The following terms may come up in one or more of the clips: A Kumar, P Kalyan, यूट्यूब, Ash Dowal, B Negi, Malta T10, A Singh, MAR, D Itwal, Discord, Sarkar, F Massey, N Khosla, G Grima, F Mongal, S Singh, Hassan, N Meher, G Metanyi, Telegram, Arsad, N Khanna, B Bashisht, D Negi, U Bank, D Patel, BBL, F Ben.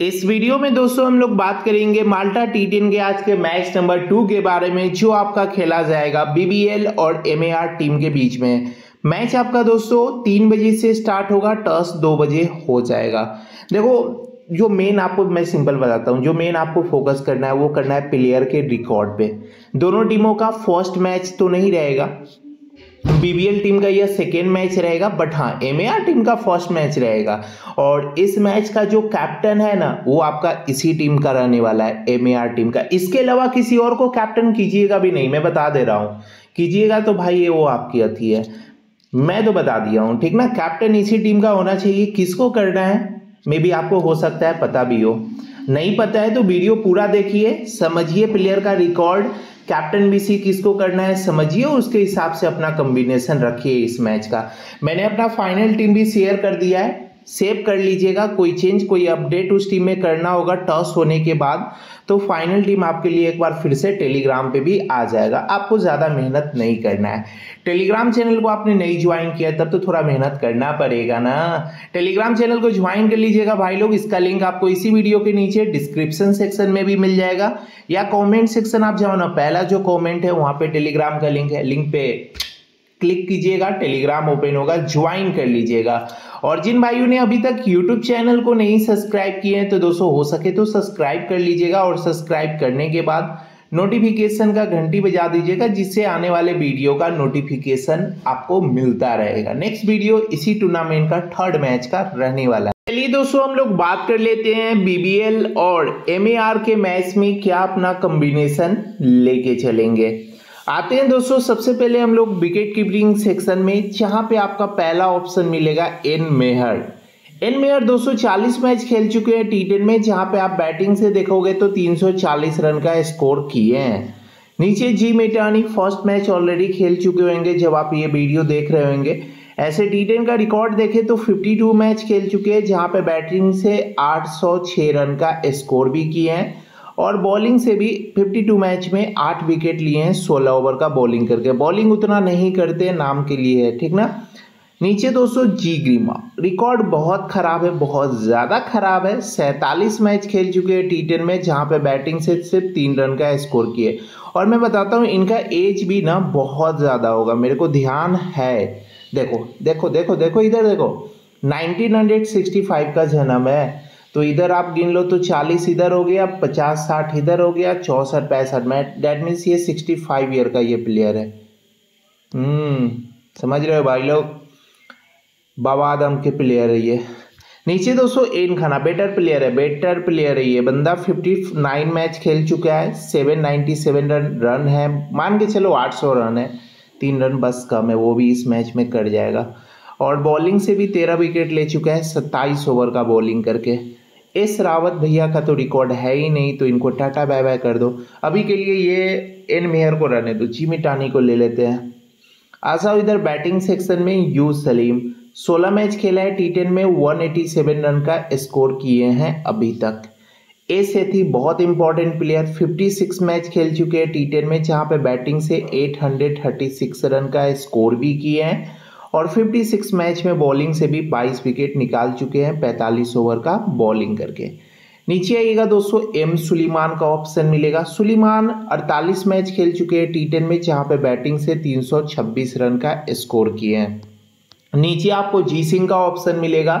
इस वीडियो में दोस्तों हम लोग बात करेंगे माल्टा टी10 के आज के मैच नंबर 2 के बारे में, जो आपका खेला जाएगा बीबीएल और एमएआर टीम के बीच में। मैच आपका दोस्तों 3 बजे से स्टार्ट होगा, टॉस 2 बजे हो जाएगा। देखो जो मेन आपको मैं सिंपल बताता हूँ, जो मेन आपको फोकस करना है वो करना है प्लेयर के रिकॉर्ड पे। दोनों टीमों का फर्स्ट मैच तो नहीं रहेगा, बीबीएल टीम का यह सेकेंड मैच रहेगा, बट हाँ एमएआर टीम का फर्स्ट मैच रहेगा। और इस मैच का जो कैप्टन है ना वो आपका इसी टीम का रहने वाला है, एमएआर टीम का। इसके अलावा किसी और को कैप्टन कीजिएगा भी नहीं, मैं बता दे रहा हूँ। कीजिएगा तो भाई ये वो आपकी अथी है, मैं तो बता दिया हूँ ठीक ना। कैप्टन इसी टीम का होना चाहिए। किसको करना है मे बी आपको हो सकता है पता भी हो, नहीं पता है तो वीडियो पूरा देखिए, समझिए प्लेयर का रिकॉर्ड, कैप्टन बीसी किसको करना है समझिए, उसके हिसाब से अपना कॉम्बिनेशन रखिए इस मैच का। मैंने अपना फाइनल टीम भी शेयर कर दिया है, सेव कर लीजिएगा। कोई चेंज कोई अपडेट उस टीम में करना होगा टॉस होने के बाद, तो फाइनल टीम आपके लिए एक बार फिर से टेलीग्राम पे भी आ जाएगा। आपको ज़्यादा मेहनत नहीं करना है। टेलीग्राम चैनल को आपने नहीं ज्वाइन किया तब तो थोड़ा मेहनत करना पड़ेगा ना। टेलीग्राम चैनल को ज्वाइन कर लीजिएगा भाई लोग। इसका लिंक आपको इसी वीडियो के नीचे डिस्क्रिप्शन सेक्शन में भी मिल जाएगा, या कॉमेंट सेक्शन आप जाओ ना, पहला जो कॉमेंट है वहाँ पर टेलीग्राम का लिंक है, लिंक पे क्लिक कीजिएगा, टेलीग्राम ओपन होगा, ज्वाइन कर लीजिएगा। और जिन भाइयों ने अभी तक यूट्यूब चैनल को नहीं सब्सक्राइब किए हैं तो दोस्तों हो सके तो सब्सक्राइब कर लीजिएगा, और सब्सक्राइब करने के बाद नोटिफिकेशन का घंटी बजा दीजिएगा, जिससे आने वाले वीडियो का नोटिफिकेशन आपको मिलता रहेगा। नेक्स्ट वीडियो इसी टूर्नामेंट का थर्ड मैच का रहने वाला है। चलिए दोस्तों हम लोग बात कर लेते हैं बीबीएल और एमएआर के मैच में क्या अपना कॉम्बिनेशन लेके चलेंगे। आते हैं दोस्तों सबसे पहले हम लोग विकेट कीपिंग सेक्शन में, जहां पे आपका पहला ऑप्शन मिलेगा एन मेहर। एन मेहर दोस्तों 40 मैच खेल चुके हैं टी10 में, जहां पे आप बैटिंग से देखोगे तो 340 रन का स्कोर किए हैं। नीचे जी मेटानी फर्स्ट मैच ऑलरेडी खेल चुके होंगे जब आप ये वीडियो देख रहे होंगे। ऐसे टी10 का रिकॉर्ड देखें तो 52 मैच खेल चुके हैं, जहाँ पे बैटिंग से 806 रन का स्कोर भी किए हैं, और बॉलिंग से भी 52 मैच में 8 विकेट लिए हैं 16 ओवर का बॉलिंग करके। बॉलिंग उतना नहीं करते, नाम के लिए है ठीक ना। नीचे दोस्तों जी ग्रीमा, रिकॉर्ड बहुत ख़राब है, बहुत ज़्यादा ख़राब है। 47 मैच खेल चुके हैं टी10 में, जहाँ पे बैटिंग से सिर्फ 3 रन का स्कोर किए। और मैं बताता हूँ इनका एज भी ना बहुत ज़्यादा होगा, मेरे को ध्यान है। देखो देखो देखो देखो इधर देखो, 1965 का जन्म है, तो इधर आप गिन लो तो 40 इधर हो गया, 50-60 इधर हो गया, 64-65 में, डेट मीन्स ये 65 ईयर का ये प्लेयर है। समझ रहे हो भाई लोग, बाबादम के प्लेयर है ये। नीचे दोस्तों एन खाना बेटर प्लेयर है ये बंदा, 59 मैच खेल चुका है, 797 रन है, मान के चलो 800 रन है, 3 रन बस कम है, वो भी इस मैच में कट जाएगा। और बॉलिंग से भी 13 विकेट ले चुका है 27 ओवर का बॉलिंग करके। एस रावत भैया का तो रिकॉर्ड है ही नहीं, तो इनको टाटा बाय बाय कर दो अभी के लिए। ये एन मेहर को रहने दो, जी मिटानी को ले लेते हैं। आशा इधर बैटिंग सेक्शन में यू सलीम 16 मैच खेला है टी10 में, 187 रन का स्कोर किए हैं अभी तक। ए सेथी बहुत इंपॉर्टेंट प्लेयर, 56 मैच खेल चुके हैं टी10 में, जहाँ पे बैटिंग से 836 रन का स्कोर भी किए हैं, और 56 मैच में बॉलिंग से भी 22 विकेट निकाल चुके हैं 45 ओवर का बॉलिंग करके। नीचे आइएगा दोस्तों एम सुलेमान का ऑप्शन मिलेगा। सुलेमान 48 मैच खेल चुके हैं टी10 में, जहां पे बैटिंग से 326 रन का स्कोर किए हैं। नीचे आपको जी सिंह का ऑप्शन मिलेगा,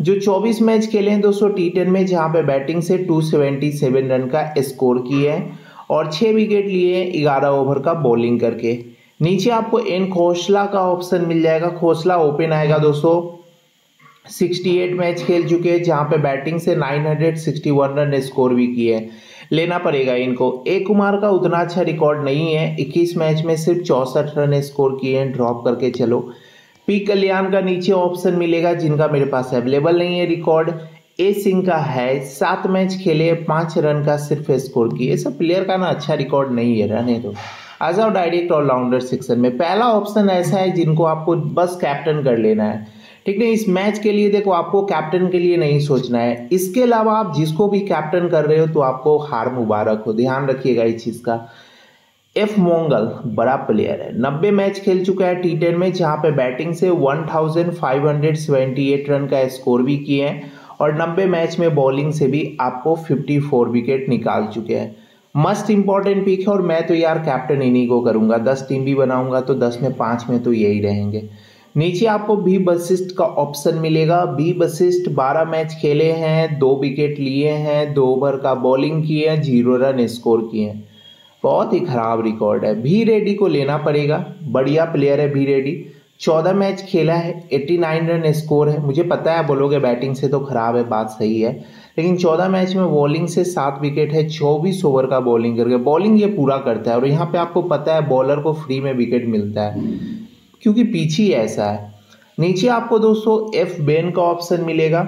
जो 24 मैच खेले हैं दोस्तों टी10 में, जहाँ पे बैटिंग से 277 रन का स्कोर किए हैं, और 6 विकेट लिए हैं 11 ओवर का बॉलिंग करके। नीचे आपको एन खोसला का ऑप्शन मिल जाएगा। खोसला ओपन आएगा दोस्तों, 68 मैच खेल चुके हैं, जहाँ पे बैटिंग से 961 रन स्कोर भी किए हैं, लेना पड़ेगा इनको। ए कुमार का उतना अच्छा रिकॉर्ड नहीं है, 21 मैच में सिर्फ 64 रन स्कोर किए हैं, ड्रॉप करके चलो। पी कल्याण का नीचे ऑप्शन मिलेगा, जिनका मेरे पास अवेलेबल नहीं है रिकॉर्ड। ए सिंह का है, 7 मैच खेले, 5 रन का सिर्फ स्कोर किए। सब प्लेयर का ना अच्छा रिकॉर्ड नहीं है, रहने दो। आ जाओ डायरेक्ट ऑलराउंडर सेक्शन में। पहला ऑप्शन ऐसा है जिनको आपको बस कैप्टन कर लेना है ठीक है। इस मैच के लिए देखो आपको कैप्टन के लिए नहीं सोचना है, इसके अलावा आप जिसको भी कैप्टन कर रहे हो तो आपको हार मुबारक हो, ध्यान रखिएगा इस चीज़ का। एफ मोंगल बड़ा प्लेयर है, 90 मैच खेल चुका है टी10 में, जहाँ पे बैटिंग से 1578 रन का स्कोर भी किए हैं, और 90 मैच में बॉलिंग से भी आपको 54 विकेट निकाल चुके हैं। मस्ट इंपॉर्टेंट पिक है और मैं तो यार कैप्टन इन्हीं को करूंगा। 10 टीम भी बनाऊंगा तो 10 में 5 में तो यही रहेंगे। नीचे आपको बी बशिष्ट का ऑप्शन मिलेगा। बी बशिष्ट 12 मैच खेले हैं, 2 विकेट लिए हैं, 2 ओवर का बॉलिंग किए हैं, 0 रन स्कोर किए हैं, बहुत ही खराब रिकॉर्ड है। बी रेडी को लेना पड़ेगा, बढ़िया प्लेयर है बी रेडी। 14 मैच खेला है, 89 रन स्कोर है। मुझे पता है बोलोगे बैटिंग से तो खराब है, बात सही है, लेकिन 14 मैच में बॉलिंग से 7 विकेट है, 24 ओवर का बॉलिंग करके बॉलिंग ये पूरा करता है। और यहाँ पे आपको पता है बॉलर को फ्री में विकेट मिलता है क्योंकि पिच ही ऐसा है। नीचे आपको दोस्तों एफ बेन का ऑप्शन मिलेगा।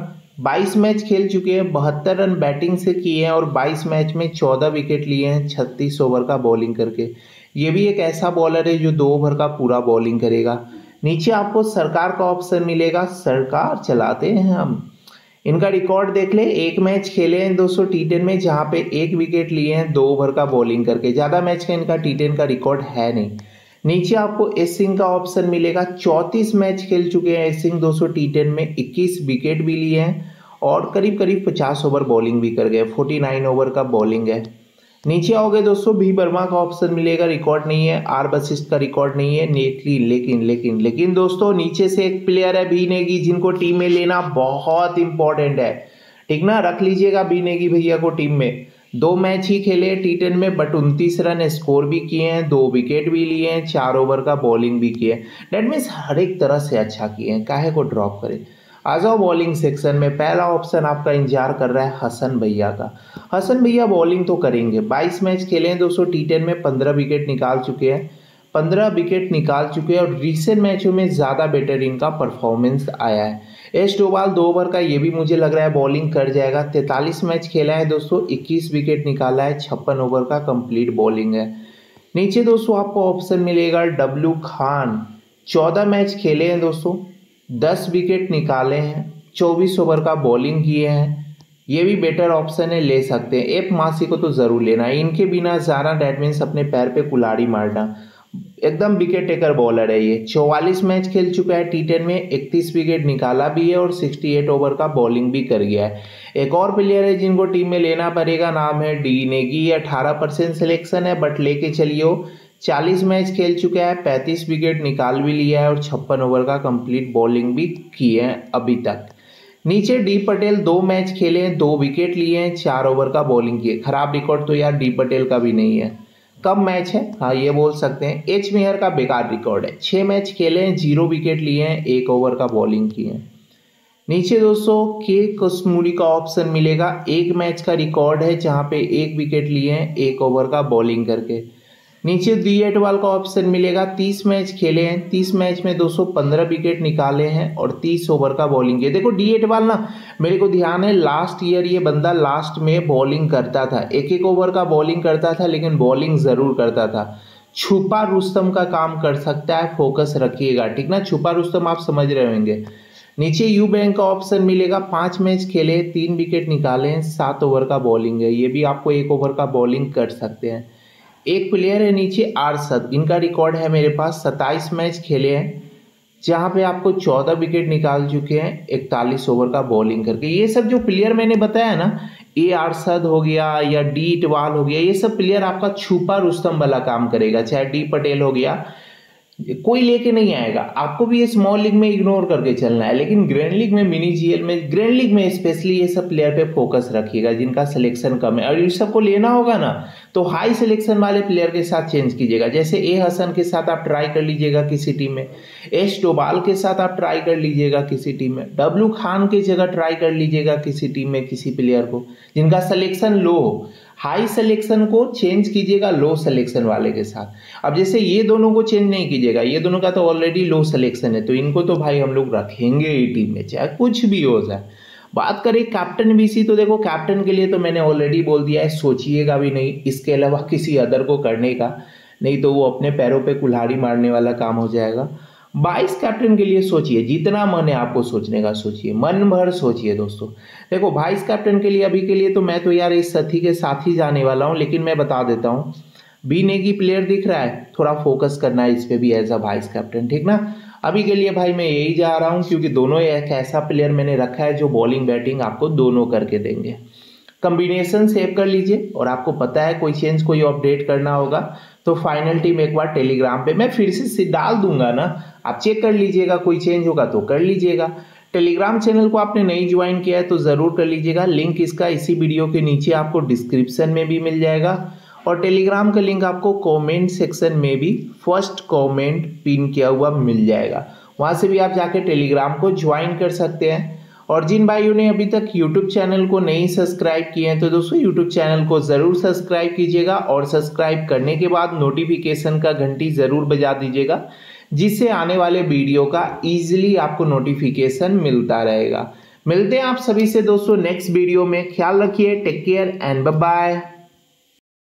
22 मैच खेल चुके हैं, 72 रन बैटिंग से किए हैं और 22 मैच में 14 विकेट लिए हैं, 36 ओवर का बॉलिंग करके। ये भी एक ऐसा बॉलर है जो 2 ओवर का पूरा बॉलिंग करेगा। नीचे आपको सरकार का ऑप्शन मिलेगा। सरकार चलाते हैं हम, इनका रिकॉर्ड देख ले। 1 मैच खेले हैं 210 में, जहाँ पे 1 विकेट लिए हैं 2 ओवर का बॉलिंग करके। ज़्यादा मैच का इनका T10 का रिकॉर्ड है नहीं। नीचे आपको एस सिंह का ऑप्शन मिलेगा। 34 मैच खेल चुके हैं एस सिंह 210 में, 21 विकेट भी लिए हैं और करीब करीब 50 ओवर बॉलिंग भी कर गए, 49 ओवर का बॉलिंग है। नीचे आओगे दोस्तों बी वर्मा का ऑप्शन मिलेगा। रिकॉर्ड नहीं है, आर बशिष्ट का रिकॉर्ड नहीं है, लेकिन दोस्तों नीचे से एक प्लेयर है बी नेगी, जिनको टीम में लेना बहुत इंपॉर्टेंट है, ठीक ना। रख लीजिएगा बी नेगी भैया को टीम में। 2 मैच ही खेले T10 में, बट 29 रन स्कोर भी किए हैं, 2 विकेट भी लिए हैं, 4 ओवर का बॉलिंग भी किए। डेट मीन्स हर एक तरह से अच्छा किए हैं, काहे को ड्रॉप करें। आ जाओ बॉलिंग सेक्शन में। पहला ऑप्शन आपका इंतजार कर रहा है हसन भैया का। हसन भैया बॉलिंग तो करेंगे। 22 मैच खेले हैं दोस्तों T10 में, 15 विकेट निकाल चुके हैं, 15 विकेट निकाल चुके हैं और रिसेंट मैचों में ज़्यादा बेटर इनका परफॉर्मेंस आया है। एश डोवाल 2 ओवर का, ये भी मुझे लग रहा है बॉलिंग कर जाएगा। 43 मैच खेला है दोस्तों, 21 विकेट निकाला है, 56 ओवर का कंप्लीट बॉलिंग है। नीचे दोस्तों आपको ऑप्शन मिलेगा डब्ल्यू खान। 14 मैच खेले हैं दोस्तों, 10 विकेट निकाले हैं, 24 ओवर का बॉलिंग किए हैं, ये भी बेटर ऑप्शन है, ले सकते हैं। एफ मासी को तो ज़रूर लेना है, इनके बिना जाना डेट मीन्स अपने पैर पे कुल्हाड़ी मारना। एकदम विकेट टेकर बॉलर है ये। 44 मैच खेल चुका है T10 में, 31 विकेट निकाला भी है और 68 ओवर का बॉलिंग भी कर गया है। एक और प्लेयर है जिनको टीम में लेना पड़ेगा, नाम है डी नेगी। 18% सिलेक्शन है, बट लेके चलियो। 40 मैच खेल चुका है, 35 विकेट निकाल भी लिया है और 56 ओवर का कंप्लीट बॉलिंग भी किए हैं अभी तक। नीचे डी पटेल 2 मैच खेले हैं, 2 विकेट लिए हैं, 4 ओवर का बॉलिंग किए। खराब रिकॉर्ड तो यार डी पटेल का भी नहीं है, कम मैच है, हाँ ये बोल सकते हैं। एच मेहर का बेकार रिकॉर्ड है, 6 मैच खेले हैं, 0 विकेट लिए हैं, 1 ओवर का बॉलिंग किए हैं। नीचे दोस्तों के कस्मूरी का ऑप्शन मिलेगा। 1 मैच का रिकॉर्ड है, जहाँ पे 1 विकेट लिए हैं, 1 ओवर का बॉलिंग करके। नीचे डी इटवाल का ऑप्शन मिलेगा। 30 मैच खेले हैं, 30 मैच में 215 विकेट निकाले हैं और 30 ओवर का बॉलिंग किया। देखो डी इटवाल ना, मेरे को ध्यान है लास्ट ईयर ये बंदा लास्ट में बॉलिंग करता था, 1-1 ओवर का बॉलिंग करता था, लेकिन बॉलिंग ज़रूर करता था। छुपा रुस्तम का काम कर सकता है, फोकस रखिएगा, ठीक ना। छुपा रुस्तम आप समझ रहे होंगे। नीचे यू बैंक का ऑप्शन मिलेगा। 5 मैच खेले, 3 विकेट निकाले हैं, 7 ओवर का बॉलिंग है, ये भी आपको 1 ओवर का बॉलिंग कर सकते हैं। एक प्लेयर है नीचे आरसद, इनका रिकॉर्ड है मेरे पास। 27 मैच खेले हैं, जहाँ पे आपको 14 विकेट निकाल चुके हैं, 41 ओवर का बॉलिंग करके। ये सब जो प्लेयर मैंने बताया ना, ए आरसद हो गया या डी इटवाल हो गया, ये सब प्लेयर आपका छुपा रुस्तम वाला काम करेगा। चाहे डी पटेल हो गया, कोई लेके नहीं आएगा। आपको भी ये स्मॉल लीग में इग्नोर करके चलना है, लेकिन ग्रैंड लीग में, मिनी जीएल में, ग्रैंड लीग में स्पेशली ये सब प्लेयर पे फोकस रखिएगा जिनका सिलेक्शन कम है। और ये सबको लेना होगा ना, तो हाई सिलेक्शन वाले प्लेयर के साथ चेंज कीजिएगा। जैसे ए हसन के साथ आप ट्राई कर लीजिएगा किसी टीम में, एस डोबाल के साथ आप ट्राई कर लीजिएगा किसी टीम में, डब्ल्यू खान की जगह ट्राई कर लीजिएगा किसी टीम में किसी प्लेयर को जिनका सिलेक्शन लो हो। हाई सिलेक्शन को चेंज कीजिएगा लो सिलेक्शन वाले के साथ। अब जैसे ये दोनों को चेंज नहीं कीजिएगा, ये दोनों का तो ऑलरेडी लो सिलेक्शन है, तो इनको तो भाई हम लोग रखेंगे ही टीम में, चाहे कुछ भी हो जाए। बात करें कैप्टन बीसी, तो देखो कैप्टन के लिए तो मैंने ऑलरेडी बोल दिया है, सोचिएगा भी नहीं इसके अलावा किसी अदर को करने का, नहीं तो वो अपने पैरों पर कुल्हाड़ी मारने वाला काम हो जाएगा। 22 कैप्टन के लिए सोचिए, जितना मन है आपको सोचने का सोचिए, मन भर सोचिए दोस्तों। देखो 22 कैप्टन के लिए अभी के लिए तो मैं तो यार इस साथी के साथ ही जाने वाला हूँ, लेकिन मैं बता देता हूँ बी नेगी प्लेयर दिख रहा है, थोड़ा फोकस करना है इस पर भी एज अ वाइस कैप्टन, ठीक ना। अभी के लिए भाई मैं यही जा रहा हूँ क्योंकि दोनों एक ऐसा प्लेयर मैंने रखा है जो बॉलिंग बैटिंग आपको दोनों करके देंगे। कम्बिनेशन सेव कर लीजिए और आपको पता है कोई चेंज कोई अपडेट करना होगा तो फाइनल टीम एक बार टेलीग्राम पे मैं फिर से डाल दूंगा ना, आप चेक कर लीजिएगा, कोई चेंज होगा तो कर लीजिएगा। टेलीग्राम चैनल को आपने नहीं ज्वाइन किया है तो ज़रूर कर लीजिएगा, लिंक इसका इसी वीडियो के नीचे आपको डिस्क्रिप्शन में भी मिल जाएगा और टेलीग्राम का लिंक आपको कमेंट सेक्शन में भी फर्स्ट कमेंट पिन किया हुआ मिल जाएगा, वहाँ से भी आप जाके टेलीग्राम को ज्वाइन कर सकते हैं। और जिन भाइयों ने अभी तक यूट्यूब चैनल को नहीं सब्सक्राइब किए हैं तो दोस्तों यूट्यूब चैनल को ज़रूर सब्सक्राइब कीजिएगा और सब्सक्राइब करने के बाद नोटिफिकेशन का घंटी ज़रूर बजा दीजिएगा जिससे आने वाले वीडियो का इजीली आपको नोटिफिकेशन मिलता रहेगा। मिलते हैं आप सभी से दोस्तों नेक्स्ट वीडियो में, ख्याल रखिए, take care and bye bye.